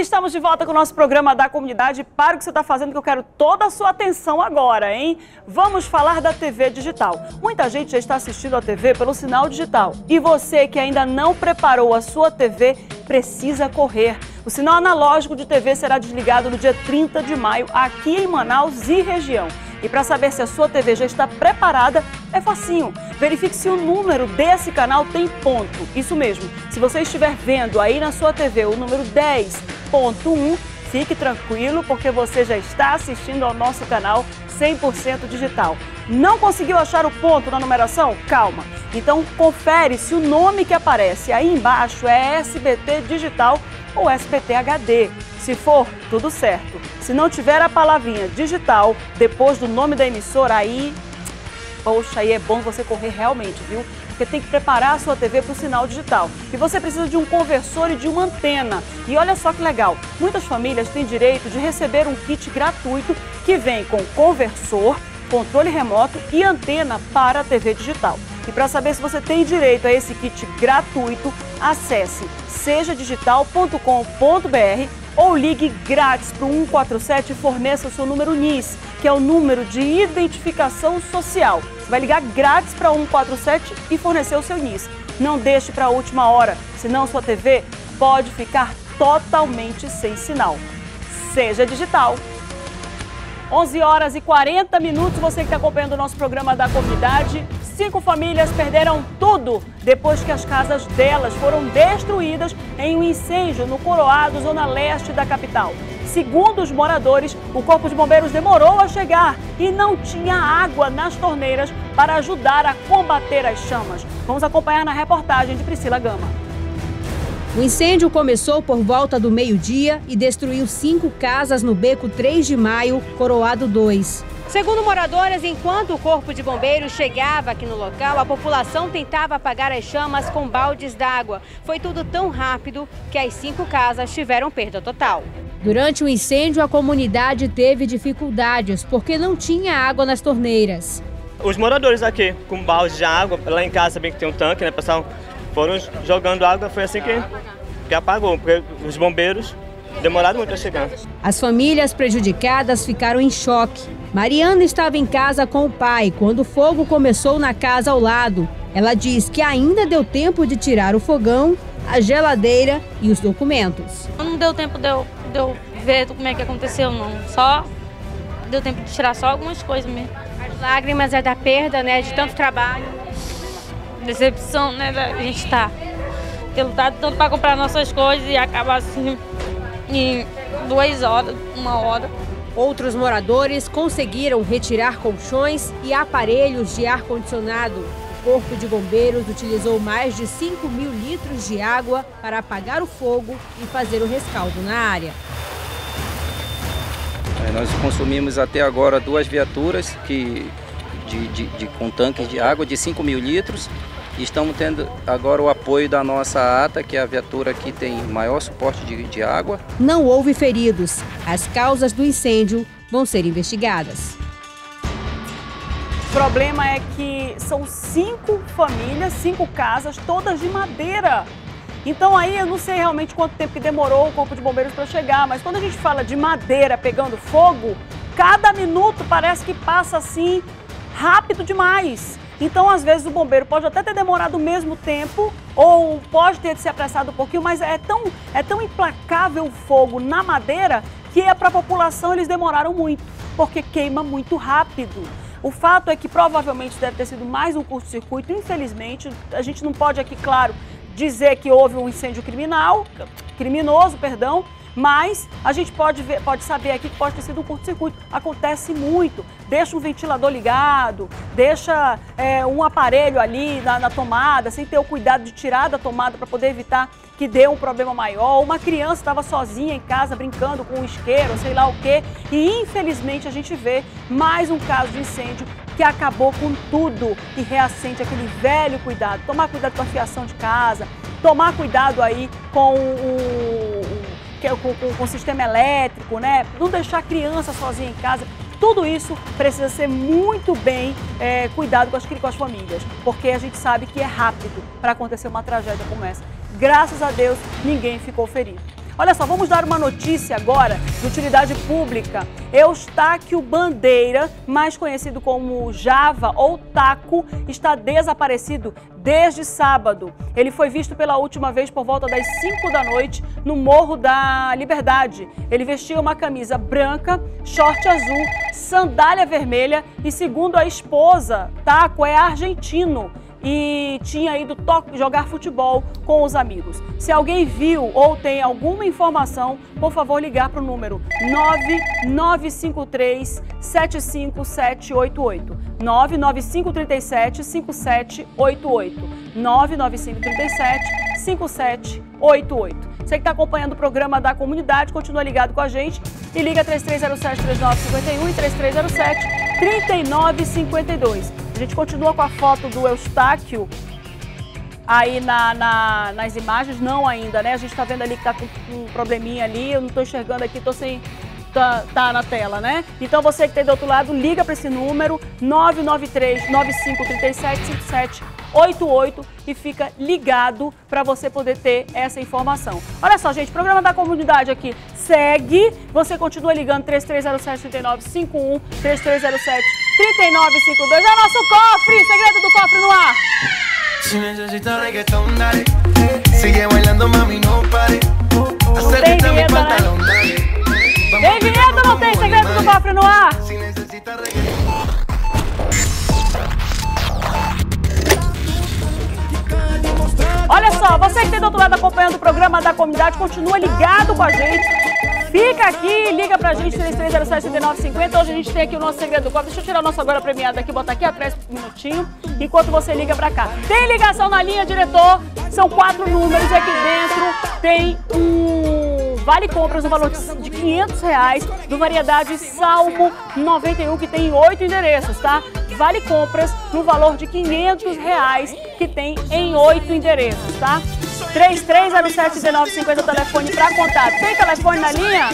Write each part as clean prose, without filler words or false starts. Estamos de volta com o nosso programa da comunidade. Para o que você está fazendo, que eu quero toda a sua atenção agora, hein? Vamos falar da TV digital. Muita gente já está assistindo a TV pelo sinal digital. E você que ainda não preparou a sua TV, precisa correr. O sinal analógico de TV será desligado no dia 30 de maio, aqui em Manaus e região. E para saber se a sua TV já está preparada, é facinho. Verifique se o número desse canal tem ponto. Isso mesmo, se você estiver vendo aí na sua TV o número 10.1, fique tranquilo, porque você já está assistindo ao nosso canal 100% digital. Não conseguiu achar o ponto na numeração? Calma! Então confere se o nome que aparece aí embaixo é SBT Digital ou SBT HD. Se for, tudo certo. Se não tiver a palavrinha digital depois do nome da emissora, aí... poxa, aí é bom você correr realmente, viu? Porque tem que preparar a sua TV para o sinal digital. E você precisa de um conversor e de uma antena. E olha só que legal, muitas famílias têm direito de receber um kit gratuito que vem com conversor, controle remoto e antena para a TV digital. E para saber se você tem direito a esse kit gratuito, acesse sejadigital.com.br ou ligue grátis para o 147 e forneça o seu número NIS, que é o número de identificação social. Você vai ligar grátis para 147 e fornecer o seu NIS. Não deixe para a última hora, senão sua TV pode ficar totalmente sem sinal. Seja digital! 11 horas e 40 minutos, você que está acompanhando o nosso programa da comunidade. 5 famílias perderam tudo depois que as casas delas foram destruídas em um incêndio no Coroado, zona leste da capital. Segundo os moradores, o corpo de bombeiros demorou a chegar e não tinha água nas torneiras para ajudar a combater as chamas. Vamos acompanhar na reportagem de Priscila Gama. O incêndio começou por volta do meio-dia e destruiu 5 casas no beco 3 de maio, Coroado 2. Segundo moradores, enquanto o corpo de bombeiros chegava aqui no local, a população tentava apagar as chamas com baldes d'água. Foi tudo tão rápido que as 5 casas tiveram perda total. Durante o incêndio, a comunidade teve dificuldades porque não tinha água nas torneiras. Os moradores aqui com balde de água, lá em casa bem que tem um tanque, né, pessoal? Foram jogando água, foi assim que apagou, porque os bombeiros demoraram muito a chegar. As famílias prejudicadas ficaram em choque. Mariana estava em casa com o pai quando o fogo começou na casa ao lado. Ela diz que ainda deu tempo de tirar o fogão, a geladeira e os documentos. Não deu tempo de eu ver como é que aconteceu, não. Só deu tempo de tirar só algumas coisas mesmo. As lágrimas é da perda, né, de tanto trabalho. Decepção, né? A gente tá lutado tanto para comprar nossas coisas e acaba assim em 2 horas, 1 hora. Outros moradores conseguiram retirar colchões e aparelhos de ar-condicionado. O Corpo de Bombeiros utilizou mais de 5.000 litros de água para apagar o fogo e fazer o rescaldo na área. Nós consumimos até agora 2 viaturas com tanques de água de 5.000 litros. E estamos tendo agora o apoio da nossa ATA, que é a viatura que tem maior suporte de água. Não houve feridos. As causas do incêndio vão ser investigadas. O problema é que são 5 famílias, 5 casas, todas de madeira. Então aí eu não sei realmente quanto tempo que demorou o Corpo de Bombeiros para chegar, mas quando a gente fala de madeira pegando fogo, cada minuto parece que passa assim rápido demais. Então, às vezes, o bombeiro pode até ter demorado o mesmo tempo ou pode ter se apressado um pouquinho, mas é tão implacável o fogo na madeira que para a população eles demoraram muito, porque queima muito rápido. O fato é que provavelmente deve ter sido mais um curto-circuito. Infelizmente, a gente não pode aqui, claro, dizer que houve um incêndio criminoso, mas a gente pode saber aqui que pode ter sido um curto-circuito. Acontece muito. Deixa um ventilador ligado, deixa um aparelho ali na tomada, sem ter o cuidado de tirar da tomada para poder evitar que dê um problema maior. Uma criança estava sozinha em casa brincando com um isqueiro, sei lá o quê. E infelizmente a gente vê mais um caso de incêndio que acabou com tudo e reacende aquele velho cuidado. Tomar cuidado com a fiação de casa, tomar cuidado aí com o sistema elétrico, né? Não deixar a criança sozinha em casa. Tudo isso precisa ser muito bem cuidado com as famílias, porque a gente sabe que é rápido para acontecer uma tragédia como essa. Graças a Deus, ninguém ficou ferido. Olha só, vamos dar uma notícia agora de utilidade pública. Eustáquio Bandeira, mais conhecido como Java ou Taco, está desaparecido desde sábado. Ele foi visto pela última vez por volta das 5 da noite no Morro da Liberdade. Ele vestia uma camisa branca, short azul, sandália vermelha e, segundo a esposa, Taco é argentino e tinha ido jogar futebol com os amigos. Se alguém viu ou tem alguma informação, por favor, ligar para o número 995375788. 995375788. 995375788. Você que está acompanhando o programa da comunidade, continua ligado com a gente e liga 3307-3951 e 3307-3952. A gente continua com a foto do Eustáquio aí nas imagens, não ainda, né? A gente tá vendo ali que tá com um probleminha ali, eu não tô enxergando aqui, tô sem... Tá na tela, né? Então você que tem do outro lado, liga para esse número 993-9537-5788 e fica ligado para você poder ter essa informação. Olha só, gente, o programa da comunidade aqui segue. Você continua ligando 3307-3951, 3307-3952. É o nosso cofre, segredo do cofre no ar. Se necessita reggaeton, dale. Sigue bailando, mami, não pare. Acerta meu pantalão, dale. Tem vinheta ou não tem segredo do cofre no ar? Olha só, você que tem do outro lado acompanhando o programa da comunidade, continua ligado com a gente. Fica aqui, liga pra gente, 3307-3950. Hoje a gente tem aqui o nosso segredo do cofre. Deixa eu tirar o nosso agora premiado aqui, botar aqui atrás um minutinho, enquanto você liga pra cá. Tem ligação na linha, diretor? São 4 números e aqui dentro tem um... Vale compras no valor de R$500 do Variedade Salmo 91, que tem 8 endereços, tá? Vale compras no valor de R$500, que tem em 8 endereços, tá? 3307-1950 telefone para contato. Tem telefone na linha?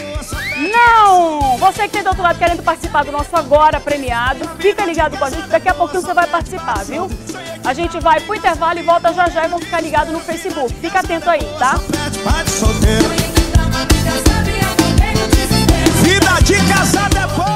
Não! Você que tem do outro lado querendo participar do nosso agora premiado, fica ligado com a gente, daqui a pouquinho você vai participar, viu? A gente vai pro intervalo e volta já já e vão ficar ligados no Facebook. Fica atento aí, tá? Vida de casada é boa.